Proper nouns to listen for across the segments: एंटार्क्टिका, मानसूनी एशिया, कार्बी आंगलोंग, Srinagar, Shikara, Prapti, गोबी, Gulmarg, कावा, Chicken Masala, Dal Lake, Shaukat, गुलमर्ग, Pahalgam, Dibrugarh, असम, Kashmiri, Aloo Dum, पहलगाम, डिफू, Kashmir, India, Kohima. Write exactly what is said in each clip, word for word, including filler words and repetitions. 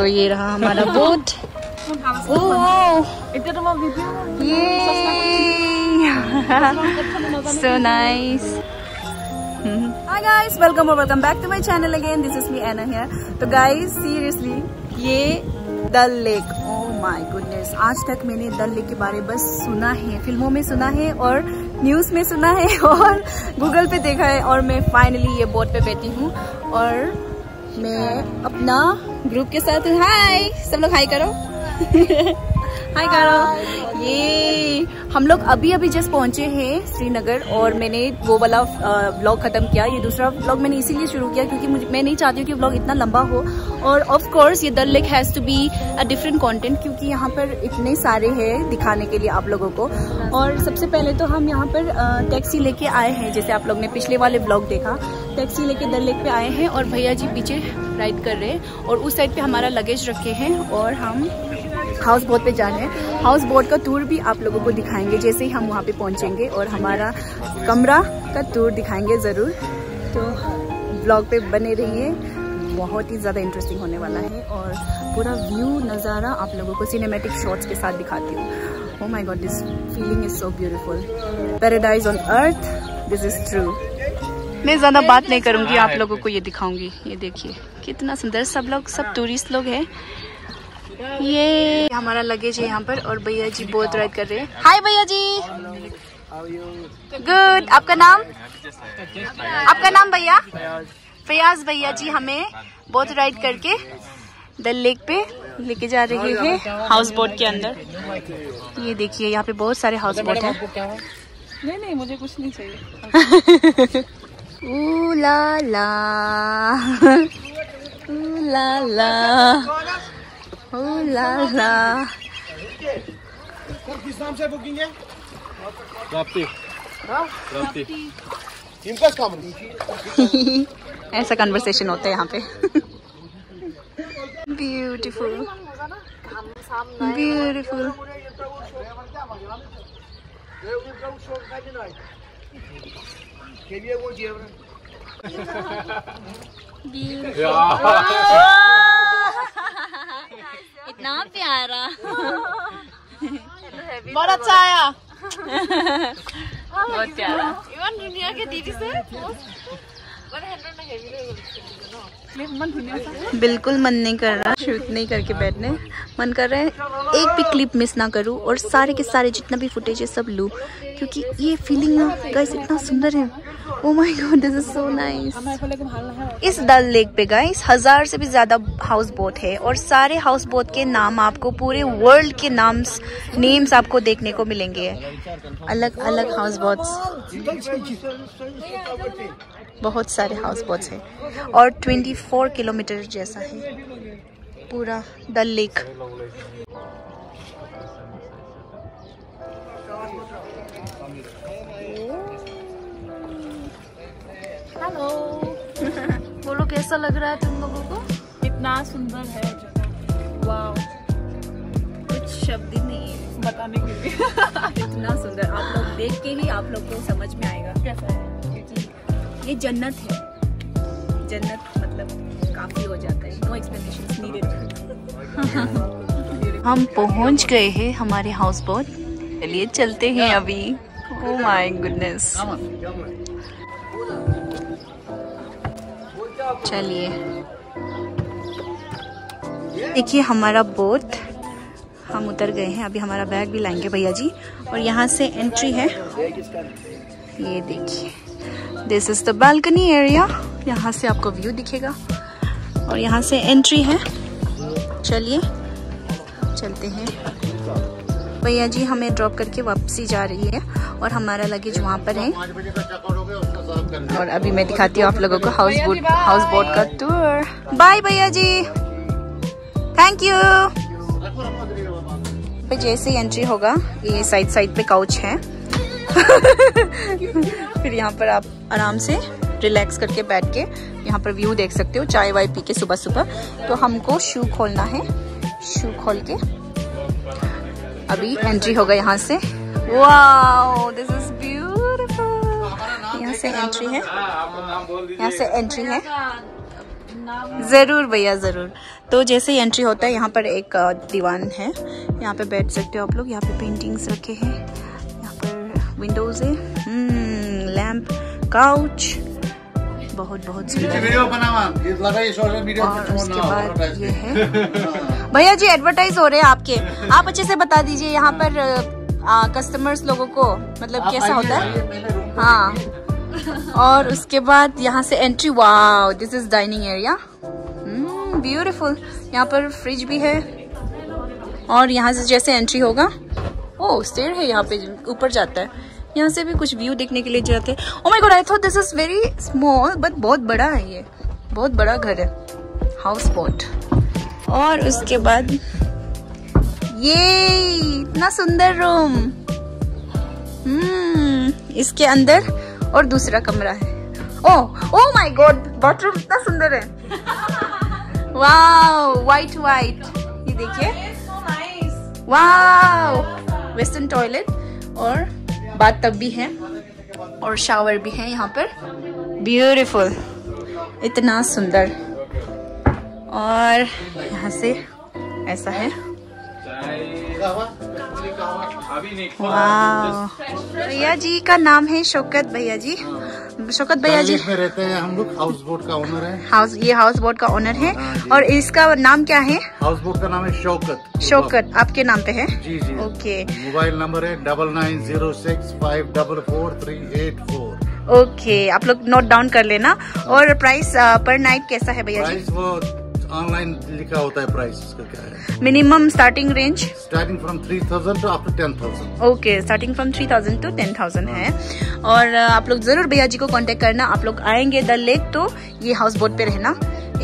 और ये रहा हमारा boat. So nice. Hi guys, welcome और welcome back to my channel again. This is me Ana here. तो गाइस सीरियसली ये Dal lake, oh my goodness, आज तक मैंने डल लेक के बारे में बस सुना है, फिल्मों में सुना है और न्यूज़ में सुना है और गूगल पे देखा है, और मैं फाइनली ये बोट पे बैठी हूँ और मैं अपना ग्रुप के साथ हूँ। हाय, सब लोग हाय करो। हाय करो। ये हम लोग अभी अभी जस्ट पहुँचे हैं श्रीनगर, और मैंने वो वाला व्लॉग ख़त्म किया, ये दूसरा व्लॉग मैंने इसीलिए शुरू किया क्योंकि मुझे मैं नहीं चाहती हूँ कि व्लॉग इतना लंबा हो, और ऑफ कोर्स ये Dal lake has to be a different content क्योंकि यहाँ पर इतने सारे हैं दिखाने के लिए आप लोगों को। और सबसे पहले तो हम यहाँ पर टैक्सी लेके आए हैं, जैसे आप लोग ने पिछले वाले व्लॉग देखा, टैक्सी लेके डल लेक पे आए हैं और भैया जी पीछे राइड कर रहे हैं, और उस साइड पे हमारा लगेज रखे हैं और हम हाउस बोट पे जा रहे हैं। हाउस बोट का टूर भी आप लोगों को दिखाएंगे जैसे ही हम वहाँ पे पहुँचेंगे, और हमारा कमरा का टूर दिखाएंगे ज़रूर, तो ब्लॉग पे बने रहिए, बहुत ही ज़्यादा इंटरेस्टिंग होने वाला है। और पूरा व्यू नज़ारा आप लोगों को सिनेमैटिक शॉट्स के साथ दिखाती हूँ। Oh my god, this feeling is so beautiful, paradise on earth, this is true. मैं ज़्यादा बात नहीं करूँगी, आप लोगों को ये दिखाऊँगी। ये देखिए कितना सुंदर, सब लोग सब टूरिस्ट लोग हैं। ये हमारा लगेज है यहाँ पर, और भैया जी बोट राइड कर रहे हैं। हाय भैया जी, गुड। आपका नाम? आपका नाम भैया? फयाज भैया जी हमें बोट राइड करके डल लेक पे लेके जा रहे हैं हाउस बोट के अंदर। ये देखिए यहाँ पे बहुत सारे हाउस बोट हैं। नहीं नहीं, मुझे कुछ नहीं चाहिए। ऊ ला ला, ऊ ला ला, ओ ला ला। किस नाम से बुकिंग है? प्राप्ति। प्राप्ति। इनका काम नहीं। ऐसा कन्वर्सेशन होता है यहाँ पे। Beautiful, beautiful. इतना प्यारा, बहुत अच्छा आया, बहुत प्यारा। इवन दुनिया के दीदी से बिल्कुल मन नहीं कर रहा शूट नहीं करके बैठने, मन कर रहा है एक भी क्लिप मिस ना करूं और सारे के सारे जितना भी फुटेज है सब लूं, क्योंकि ये फीलिंग ना गाइस इतना सुंदर है। Oh my god, this is so nice. इस डल लेक पे गाइस हजार से भी ज्यादा हाउस बोट है, और सारे हाउस बोट के नाम आपको पूरे वर्ल्ड के नाम्स नेम्स आपको देखने को मिलेंगे, अलग अलग हाउस बोट्स, बहुत सारे हाउस बोट्स हैं, और चौबीस किलोमीटर जैसा है पूरा डल लेक। हेलो। बोलो कैसा लग रहा है तुम लोगों को? इतना सुंदर है, वाव, कुछ शब्द ही नहीं बताने के लिए। इतना सुंदर, आप लोग देख के ही आप लोग को समझ में आएगा कैसा है। ये जन्नत है, जन्नत मतलब काफी हो जाता है, नो एक्सपेक्टेशंस नीडेड। हम पहुंच गए हैं हमारे हाउस बोट, चलिए चलते हैं अभी। ओह माय गुडनेस, चलिए देखिए हमारा बोट, हम उतर गए हैं, अभी हमारा बैग भी लाएंगे भैया जी, और यहाँ से एंट्री है। ये देखिए this is the balcony area, यहाँ से आपको व्यू दिखेगा, और यहाँ से एंट्री है। चलिए चलते हैं, भैया जी हमें ड्रॉप करके वापसी जा रही है, और हमारा लगेज वहाँ पर है, और अभी मैं दिखाती हूँ आप लोगों को हाउस बोट हाउस बोट का टूर। बाय भैया जी, थैंक यू। जैसे एंट्री होगा ये साइड साइड पे काउच है। फिर यहाँ पर आप आराम से रिलैक्स करके बैठ के यहाँ पर व्यू देख सकते हो, चाय वाय पी के सुबह सुबह। तो हमको शू खोलना है, शू खोल के अभी एंट्री होगा यहाँ से। Wow, this is beautiful. यहाँ से एंट्री है, यहाँ से एंट्री है। ज़रूर भैया ज़रूर। तो जैसे ही एंट्री होता है यहाँ पर एक दीवान है, यहाँ पे बैठ सकते हो आप लोग। यहाँ पे पेंटिंग्स रखे हैं, यहाँ पर विंडोज़ है, लैम्प, काउच, बहुत बहुत सुंदर। और उसके बाद ये है भैया जी एडवर्टाइज हो रहे हैं आपके, आप अच्छे से बता दीजिए यहाँ पर कस्टमर्स लोगों को मतलब कैसा होता है। हाँ, और उसके बाद यहाँ से entry, wow this is dining area, beautiful. यहाँ पर फ्रिज भी है। और यहाँ से जैसे एंट्री होगा, ओह स्टेयर है यहाँ पे ऊपर जाता है, यहाँ से भी कुछ व्यू देखने के लिए जाते हैं। Oh my god, I thought this is very small but बहुत बड़ा है, ये बहुत बड़ा घर है, हाउस बोट। और उसके बाद ये इतना सुंदर रूम, हम्म इसके अंदर और दूसरा कमरा है। Oh oh my god, bathroom इतना सुंदर है, वाओ वाइट वाइट, ये देखिए, वाओ वेस्टर्न टॉयलेट और बाथ टब भी है और शावर भी है यहाँ पर, ब्यूटीफुल, इतना सुंदर। और यहाँ से ऐसा है, भैया जी का नाम है शौकत भैया जी। शौकत भैया जी में रहते हैं हम लोग, हाउस बोट का ओनर है, हाउस ये हाउस बोट का ओनर है। और इसका नाम क्या है? हाउस बोट का नाम है शौकत। शौकत आपके नाम पे है जी जी। ओके, मोबाइल नंबर है double nine zero six five double four three eight four. Okay, आप लोग नोट डाउन कर लेना। और प्राइस पर नाइट कैसा है भैया जी? ऑनलाइन लिखा होता है प्राइस, इसका क्या है? Minimum starting range starting from three thousand to up to ten thousand. Okay, starting from three thousand to ten thousand है। और आप लोग जरूर भैया जी को कांटेक्ट करना। आप लोग आएंगे दल लेक तो ये हाउस बोट पे रहना,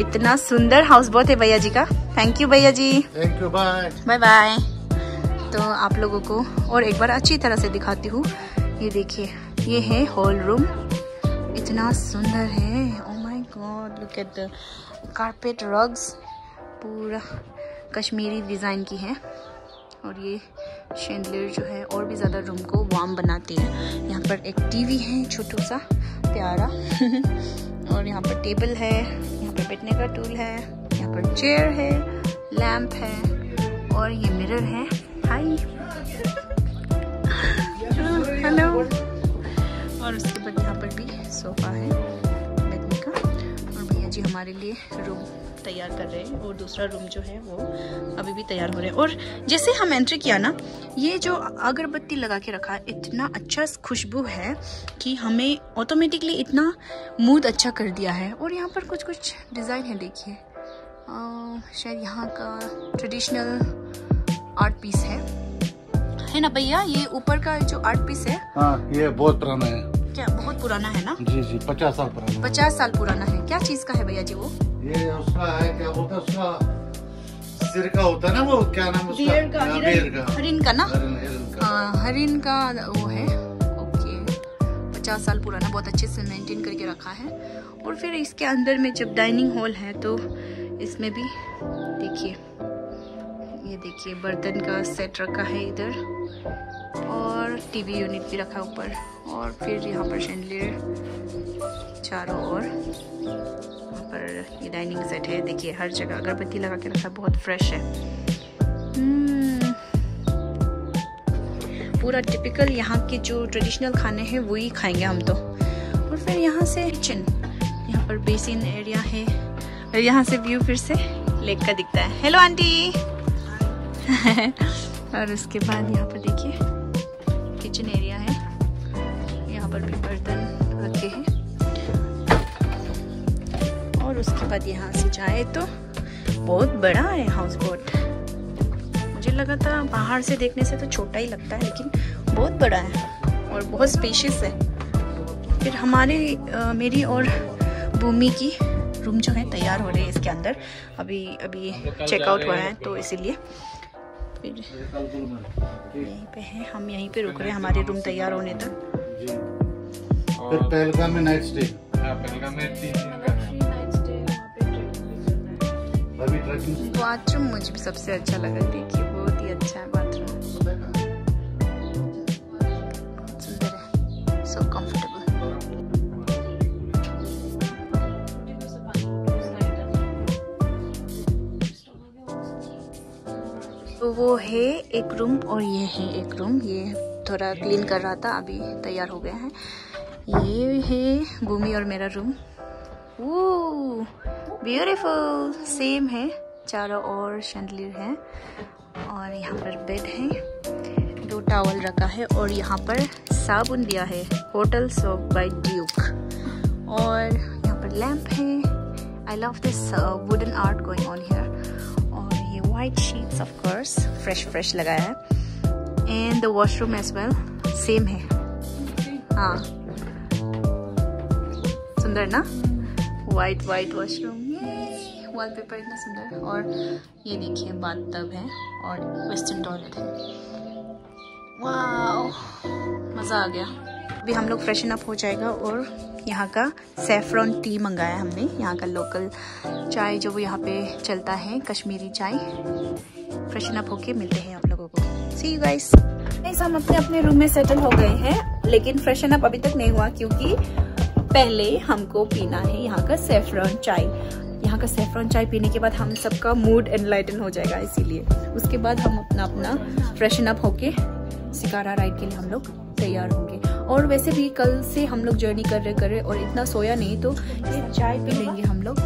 इतना सुंदर हाउस बोट है भैया जी का। थैंक यू भैया जी, thank you, bye bye bye. तो आप लोगों को और एक बार अच्छी तरह से दिखाती हूँ, ये देखिए, ये है हॉल रूम, इतना सुंदर है। Oh my god, look at the carpet, rugs पूरा कश्मीरी डिज़ाइन की है। और ये शैंडलियर जो है और भी ज़्यादा रूम को वार्म बनाती है। यहाँ पर एक टीवी है छोटू सा प्यारा और यहाँ पर टेबल है, यहाँ पर बैठने का टूल है, यहाँ पर चेयर है, लैम्प है और ये मिरर है। Hi hello. और उसके बाद यहाँ पर भी सोफा है जी, हमारे लिए रूम तैयार कर रहे हैं और दूसरा रूम जो है वो अभी भी तैयार हो रहे हैं। और जैसे हम एंट्री किया ना, ये जो अगरबत्ती लगा के रखा है, इतना अच्छा खुशबू है कि हमें ऑटोमेटिकली इतना मूड अच्छा कर दिया है। और यहाँ पर कुछ कुछ डिज़ाइन है, देखिए शायद यहाँ का ट्रेडिशनल आर्ट पीस है है ना भैया? ये ऊपर का जो आर्ट पीस है, हाँ, ये बहुत पुराना है। क्या बहुत पुराना है ना? जी जी, पचास साल पुराना। पचास साल पुराना है। क्या चीज का है भैया जी वो? ये उसका है, क्या बोलते हैं उसका, सिर का होता है ना वो, क्या नाम उसका? बेर का, बेर का, हरिन का ना, हरिन का वो है। ओके, पचास साल पुराना, बहुत अच्छे से मेंटेन करके रखा है। और फिर इसके अंदर में जब डाइनिंग हॉल है तो इसमें भी देखिए, ये देखिए बर्तन का सेट रखा है इधर, और टीवी यूनिट भी रखा ऊपर, और फिर यहाँ पर शैंडलियर चारों ओर, यहाँ पर ये डाइनिंग सेट है। देखिए हर जगह अगरबत्ती लगा के रखा, बहुत फ्रेश है, पूरा टिपिकल यहाँ के जो ट्रेडिशनल खाने हैं वही खाएंगे हम तो। और फिर यहाँ से किचन, यहाँ पर बेसिन एरिया है, और यहाँ से व्यू फिर से लेक का दिखता है। हेलो आंटी और उसके बाद यहाँ पर देखिए किचन एरिया है, यहाँ पर भी बर्तन रखे हैं। और उसके बाद यहाँ से जाए तो बहुत बड़ा है हाउस बोट, मुझे लगा था बाहर से देखने से तो छोटा ही लगता है, लेकिन बहुत बड़ा है और बहुत स्पेशियस है। फिर हमारे आ, मेरी और भूमि की रूम जो है तैयार हो रहे हैं इसके अंदर, अभी अभी चेकआउट हुआ है तो इसीलिए यहीं पे है, हम यहीं पे रुक रहे हैं हमारे रूम तैयार होने तक। फिर पहलगाम में नाइट स्टे, पहलगाम में तीन दिन का नाइट स्टे। अभी ट्रैकिंग, बाथरूम मुझे सबसे अच्छा लगा, देखिए बहुत ही अच्छा है बाथरूम, बहुत सुंदर है, सो कंफर्टेबल। तो वो है एक रूम और ये है एक रूम। ये थोड़ा क्लीन कर रहा था, अभी तैयार हो गया है। ये है भूमि और मेरा रूम। वो ब्यूटीफुल सेम है, चारों ओर शैंडलियर है और यहाँ पर बेड है, दो टॉवल रखा है और यहाँ पर साबुन दिया है, होटल सोप बाय ड्यूक। और यहाँ पर लैंप है। I love this wooden art going on here. White sheets of course, fresh fresh लगाया है। And the washroom as well, same है। हाँ, सुंदर ना, white white washroom, wallpaper इतना सुंदर। और ये देखिए बाथ टब है और वेस्टर्न टॉयलेट है। वाव, मज़ा आ गया। अभी हम लोग फ्रेशन अप हो जाएगा और यहाँ का सैफ्रॉन टी मंगाया हमने, यहाँ का लोकल चाय जो वो यहाँ पे चलता है, कश्मीरी चाय। फ्रेशन अप होके मिलते हैं आप लोगों को। See you guys. गाइस हम अपने अपने रूम में सेटल हो गए हैं, लेकिन फ्रेशन अप अभी तक नहीं हुआ क्योंकि पहले हमको पीना है यहाँ का सैफ्रॉन चाय। यहाँ का सैफ्रॉन चाय पीने के बाद हम सबका मूड एनलाइटन हो जाएगा, इसीलिए उसके बाद हम अपना अपना फ्रेशन अप होके शिकारा राइड के लिए हम लोग तैयार होंगे। और वैसे भी कल से हम लोग जर्नी कर रहे कर रहे और इतना सोया नहीं, तो ये चाय पी लेंगे हम लोग।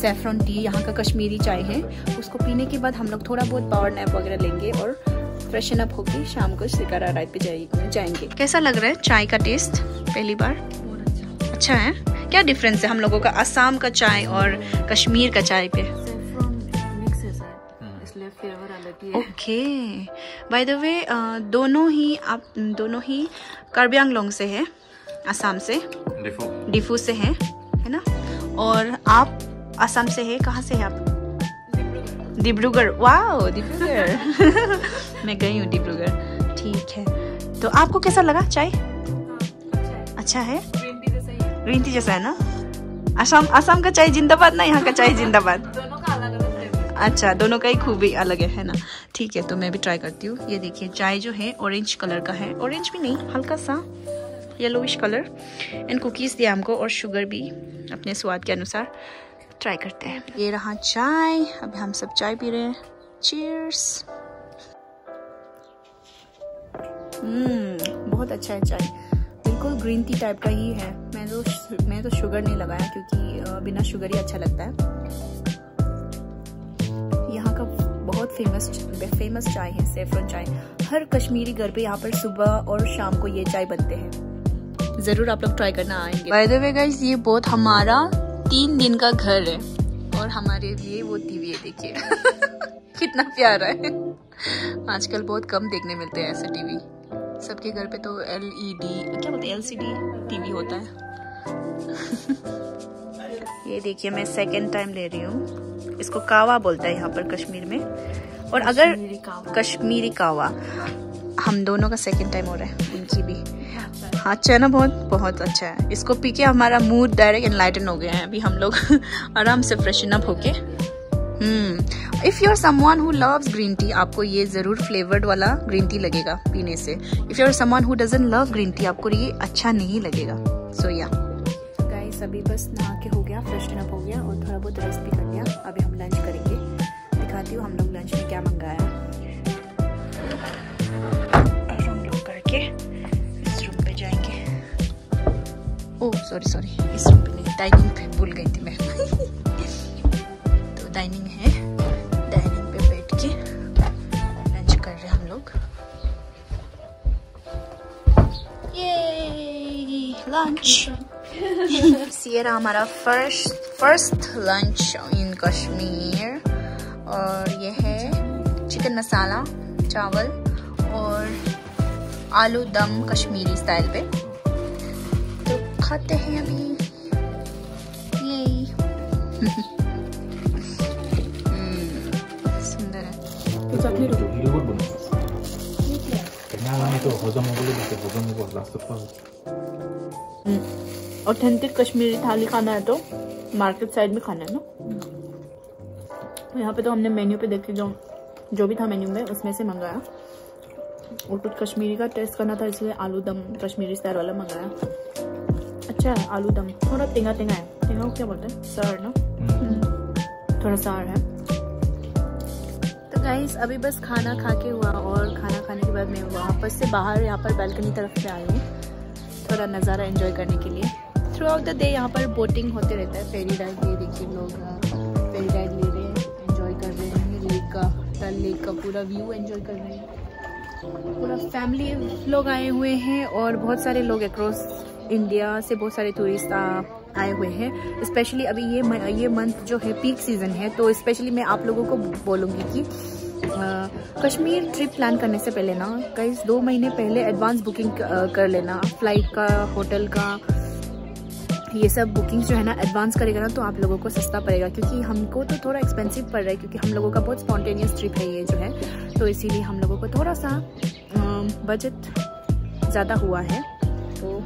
सैफ्रॉन टी यहाँ का कश्मीरी चाय है, उसको पीने के बाद हम लोग थोड़ा बहुत पावर नैप वगैरह लेंगे और फ्रेशन अप होके शाम को शिकारा राइड पे जाएंगे। कैसा लग रहा है चाय का टेस्ट? पहली बार अच्छा।, अच्छा है। क्या डिफरेंस है हम लोगों का असम का चाय और कश्मीर का चाय पे? ओके, बाय द वे दोनों ही आप दोनों ही कार्बी आंगलोंग से है, असम से, डिफू डिफू से है, है ना? और आप असम से है, कहाँ से है आप? डिब्रूगढ़। वाओ, डिब्रूगढ़ मैं गई हूँ डिब्रूगढ़। ठीक है, तो आपको कैसा लगा चाय? अच्छा है, ग्रीन टी जैसा है ना? असम असम का चाय जिंदाबाद ना, यहाँ का चाय जिंदाबाद। अच्छा, दोनों का ही खूबी अलग है, है ना? ठीक है, तो मैं भी ट्राई करती हूँ। ये देखिए चाय जो है ऑरेंज कलर का है, ऑरेंज भी नहीं, हल्का सा येलोइश कलर। एंड कुकीज़ दिया हमको और शुगर भी अपने स्वाद के अनुसार। ट्राई करते हैं। ये रहा चाय, अब हम सब चाय पी रहे हैं। चीयर्स। हम्म, बहुत अच्छा है चाय, बिल्कुल ग्रीन टी टाइप का ही है। मैं तो मैं तो शुगर नहीं लगाया क्योंकि बिना शुगर ही अच्छा लगता है। यहाँ का बहुत फेमस फेमस चाय है सैफ्रॉन चाय। हर कश्मीरी घर पे यहाँ पर सुबह और शाम को ये चाय बनते हैं। जरूर आप लोग ट्राई करना आएंगे। बाय द वे गाइस, ये बहुत हमारा तीन दिन का घर है और हमारे लिए वो टीवी है, देखिए कितना प्यारा है। आजकल बहुत कम देखने मिलते हैं ऐसे टीवी, सबके घर पे तो एल ई डी क्या बोलते हैं, एल सी डी टीवी होता है। ये देखिए मैं सेकेंड टाइम ले रही हूँ, इसको कावा बोलता है यहाँ पर कश्मीर में। और अगर कश्मीरी कावा, हम दोनों का सेकेंड टाइम हो रहा है, उनकी भी। हाँ, अच्छा है ना? बहुत बहुत अच्छा है। इसको पी के हमारा मूड डायरेक्ट एनलाइटन हो गया है। अभी हम लोग आराम से फ्रेशन अप होके। Hmm, if you are someone who loves green tea, आपको ये ज़रूर फ्लेवर्ड वाला ग्रीन टी लगेगा पीने से। If you are someone who doesn't love green tea, आपको ये अच्छा नहीं लगेगा। सो या अभी बस नहा के हो गया, फ्रेशन अप हो गया और थोड़ा बहुत रेस्ट भी कर लिया। अभी हम लंच करेंगे, दिखाती हूँ हम लोग लंच में क्या मंगाया। रूम लॉक करके इस रूम पे जाएंगे। ओह सॉरी सॉरी, इस रूम पे नहीं, डाइनिंग पे, भूल गई थी मैं। तो डाइनिंग है, डाइनिंग पे बैठ के लंच कर रहे हम लोग। ये लंच ये रहा हमारा first first lunch in Kashmir. और ये है चिकन मसाला चावल और आलू दम कश्मीरी स्टाइल पे, तो खाते हैं अभी। यही सुंदर है। ऑथेंटिक कश्मीरी थाली खाना है तो मार्केट साइड में खाना है ना। यहाँ पे तो हमने मेन्यू पे देखे जो जो भी था मेन्यू में उसमें से मंगाया और कुछ कश्मीरी का टेस्ट करना था, इसलिए आलू दम कश्मीरी स्टाइल वाला मंगाया। अच्छा है आलू दम, थोड़ा तिंगा तिंगा है, तिंगा क्या बोलते हैं, सार ना, थोड़ा सार है। तो गाइस अभी बस खाना खा के हुआ और खाना खाने के बाद मैं वापस से बाहर यहाँ पर बालकनी तरफ से आई हूँ थोड़ा नज़ारा एंजॉय करने के लिए। थ्रू आउट द डे यहाँ पर बोटिंग होते रहता है, फेरी राइड ये देखिए लोग फेरी राइड ले रहे हैं, एंजॉय कर रहे हैं लेक का, डल लेक का पूरा व्यू एंजॉय कर रहे हैं। पूरा फैमिली लोग आए हुए हैं और बहुत सारे लोग अक्रॉस इंडिया से बहुत सारे टूरिस्ट आए हुए हैं। स्पेशली अभी ये म, ये मंथ जो है पीक सीज़न है, तो स्पेशली मैं आप लोगों को बोलूँगी कि आ, कश्मीर ट्रिप प्लान करने से पहले ना गाइस दो महीने पहले एडवांस बुकिंग कर लेना, फ्लाइट का, होटल का, ये सब बुकिंग्स जो है ना एडवांस करेगा ना तो आप लोगों को सस्ता पड़ेगा, क्योंकि हमको तो थोड़ा एक्सपेंसिव पड़ रहा है क्योंकि हम लोगों का बहुत स्पॉन्टेनियस ट्रिप है ये जो है, तो इसीलिए हम लोगों को थोड़ा सा बजट ज़्यादा हुआ है। तो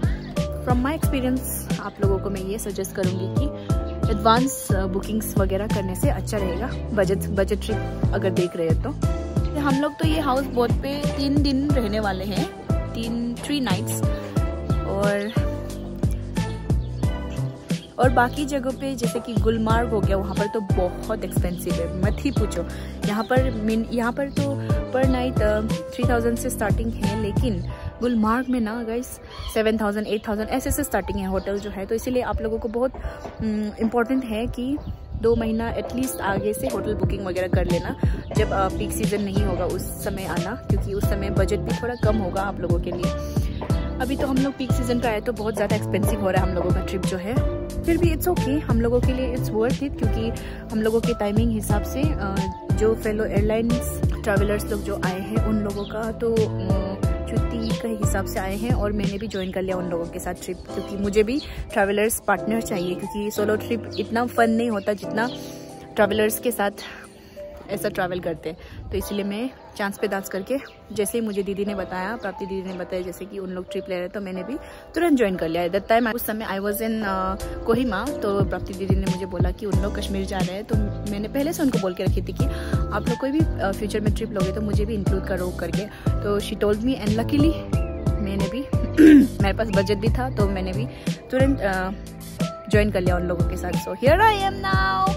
फ्रॉम माई एक्सपीरियंस आप लोगों को मैं ये सजेस्ट करूँगी कि एडवांस बुकिंग्स वगैरह करने से अच्छा रहेगा, बजट बजट ट्रिप अगर देख रहे हो तो। हम लोग तो ये हाउस बोट पे तीन दिन रहने वाले हैं, तीन थ्री नाइट्स और और बाकी जगहों पे जैसे कि गुलमार्ग हो गया वहाँ पर तो बहुत एक्सपेंसिव है, मत ही पूछो। यहाँ पर मिन यहाँ पर तो पर नाइट थ्री थाउजेंड से स्टार्टिंग है, लेकिन गुलमार्ग में ना guys seven thousand eight thousand ऐसे से स्टार्टिंग है होटल जो है। तो इसीलिए आप लोगों को बहुत इम्पोर्टेंट है कि दो महीना एटलीस्ट आगे से होटल बुकिंग वगैरह कर लेना, जब पीक सीज़न नहीं होगा उस समय आना, क्योंकि उस समय बजट भी थोड़ा कम होगा आप लोगों के लिए। अभी तो हम लोग पीक सीज़न पे आए तो बहुत ज़्यादा एक्सपेंसिव हो रहा है हम लोगों का ट्रिप जो है, फिर भी इट्स ओके, हम लोगों के लिए इट्स वर्थ इट, क्योंकि हम लोगों के टाइमिंग हिसाब से जो फेलो एयरलाइंस ट्रैवलर्स लोग जो आए हैं उन लोगों का तो छुट्टी के हिसाब से आए हैं और मैंने भी ज्वाइन कर लिया उन लोगों के साथ ट्रिप, क्योंकि मुझे भी ट्रैवलर्स पार्टनर चाहिए, क्योंकि सोलो ट्रिप इतना फन नहीं होता जितना ट्रैवलर्स के साथ ऐसा ट्रैवल करते हैं। तो इसलिए मैं चांस पे डांस करके, जैसे ही मुझे दीदी ने बताया, प्राप्ति दीदी ने बताया जैसे कि उन लोग ट्रिप ले रहे हैं, तो मैंने भी तुरंत ज्वाइन कर लिया। दैट टाइम उस समय आई वाज इन कोहिमा, तो प्राप्ति दीदी ने मुझे बोला कि उन लोग कश्मीर जा रहे हैं, तो मैंने पहले से उनको बोल के रखी थी कि आप लोग कोई भी फ्यूचर में ट्रिप लोगे तो मुझे भी इंक्लूड करो करके, तो she told me and luckily मैंने भी मेरे पास बजट भी था तो मैंने भी तुरंत ज्वाइन कर लिया उन लोगों के साथ। So here I am now,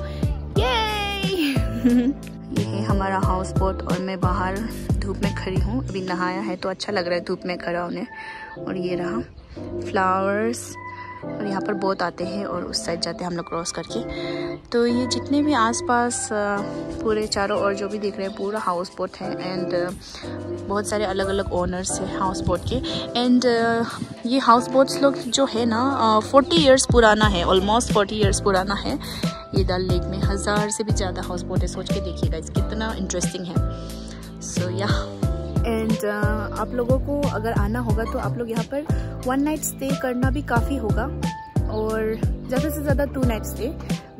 ये ये हमारा हाउस बोट और मैं बाहर धूप में खड़ी हूँ, अभी नहाया है तो अच्छा लग रहा है धूप में खड़ा होने। और ये रहा फ्लावर्स, और यहाँ पर बोट आते हैं और उस साइड जाते हैं हम लोग क्रॉस करके। तो ये जितने भी आसपास पूरे चारों ओर जो भी दिख रहे हैं पूरा हाउस बोट है, एंड बहुत सारे अलग अलग ओनर्स हैं हाउस बोट के। एंड ये हाउस बोट्स लोग जो है ना फोर्टी ईयर्स पुराना है, ऑलमोस्ट फोर्टी ईयर्स पुराना है ये डल लेक में, हज़ार से भी ज़्यादा हाउस बोट है, सोच के देखिएगा इस कितना इंटरेस्टिंग है। सो या एंड आप लोगों को अगर आना होगा तो आप लोग यहाँ पर वन नाइट स्टे करना भी काफ़ी होगा, और ज़्यादा से ज़्यादा two night stay.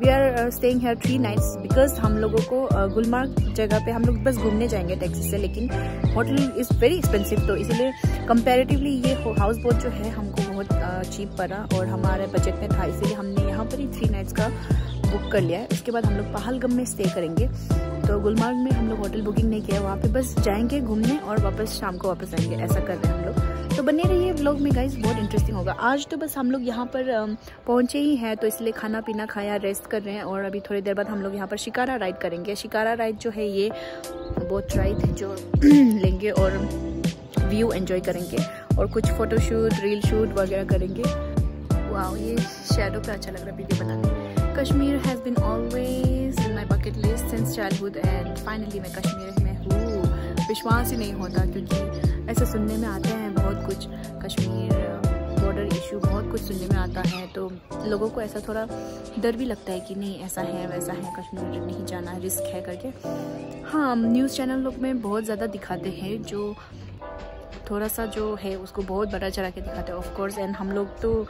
We are staying here three nights because हम लोगों को uh, गुलमर्ग जगह पे हम लोग बस घूमने जाएंगे टैक्सी से, लेकिन होटल इज़ वेरी एक्सपेंसिव, तो इसीलिए कंपैरेटिवली ये हाउस बोट जो है हमको बहुत चीप uh, पड़ा और हमारे बजट में था, इसीलिए हमने यहाँ पर ही थ्री नाइट्स का बुक कर लिया है। उसके बाद हम लोग पहलगम में स्टे करेंगे, तो गुलमर्ग में हम लोग होटल बुकिंग नहीं किया, वहाँ पे बस जाएंगे घूमने और वापस शाम को वापस आएंगे, ऐसा कर रहे हैं हम लोग। तो बने रहिए व्लॉग में गाइस, बहुत इंटरेस्टिंग होगा। आज तो बस हम लोग यहाँ पर पहुँचे ही हैं तो इसलिए खाना पीना खाया, रेस्ट कर रहे हैं, और अभी थोड़ी देर बाद हम लोग यहाँ पर शिकारा राइड करेंगे। शिकारा राइड जो है ये बोट राइड जो लेंगे और व्यू एंजॉय करेंगे और कुछ फ़ोटोशूट, रील शूट वगैरह करेंगे। वाह, ये शेडो पे अच्छा लग रहा है वीडियो बनाने। Kashmir has been always in my bucket list since childhood and finally मैं कश्मीर में हूँ। विश्वास ही नहीं होता क्योंकि ऐसे सुनने में आते हैं बहुत कुछ, कश्मीर बॉर्डर इशू बहुत कुछ सुनने में आता है, तो लोगों को ऐसा थोड़ा डर भी लगता है कि नहीं ऐसा है वैसा है, कश्मीर नहीं जाना रिस्क है करके। हाँ, न्यूज़ चैनल लोग में बहुत ज़्यादा दिखाते हैं, जो थोड़ा सा जो है उसको बहुत बड़ा चढ़ा के दिखाते हैं ऑफकोर्स, एंड हम लोग तो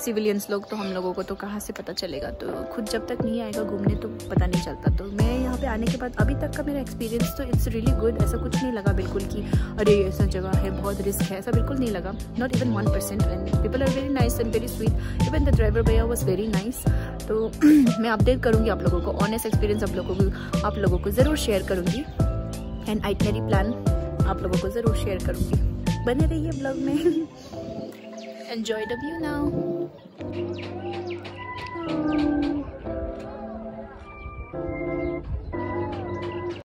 सिविलियंस लोग तो हम लोगों को तो कहाँ से पता चलेगा, तो खुद जब तक नहीं आएगा घूमने तो पता नहीं चलता। तो मैं यहाँ पे आने के बाद अभी तक का मेरा एक्सपीरियंस तो इट्स रियली गुड, ऐसा कुछ नहीं लगा बिल्कुल कि अरे ऐसा जगह है बहुत रिस्क है, ऐसा बिल्कुल नहीं लगा, not even one percent. And people are very nice and very sweet, even the driver भैया वॉज वेरी नाइस। तो मैं अपडेट करूँगी आप लोगों को, ऑनेस्ट एक्सपीरियंस आप लोगों को आप लोगों को ज़रूर शेयर करूँगी, एंड आइटनरी प्लान आप लोगों को ज़रूर शेयर करूँगी। बने रहिए ब्लॉग में, एन्जॉय द व्यू नाउ।